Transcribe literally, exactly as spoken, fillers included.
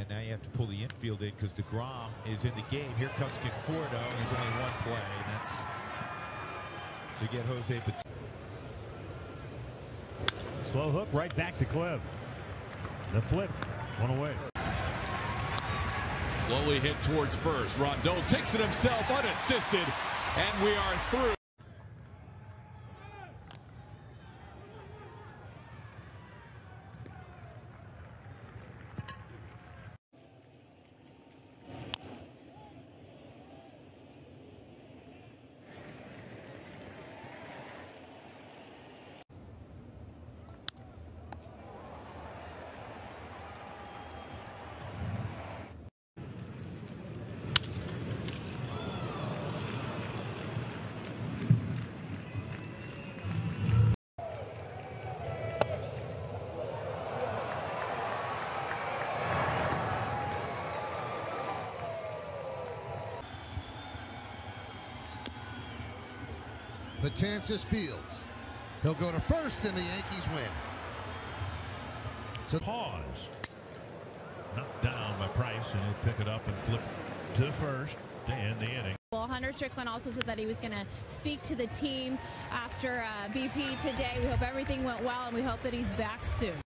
And now you have to pull the infield in because DeGrom is in the game. Here comes Conforto, and there's only one play, and that's to get Jose Pato. Slow hook right back to Cleve. The flip, one away. Slowly hit towards first. Rondell takes it himself unassisted, and we are through. Potenza fields. He'll go to first, and the Yankees win. So pause. Knocked down by Price, and he'll pick it up and flip to first to end the inning. Well, Hunter Strickland also said that he was going to speak to the team after uh, B P today. We hope everything went well, and we hope that he's back soon.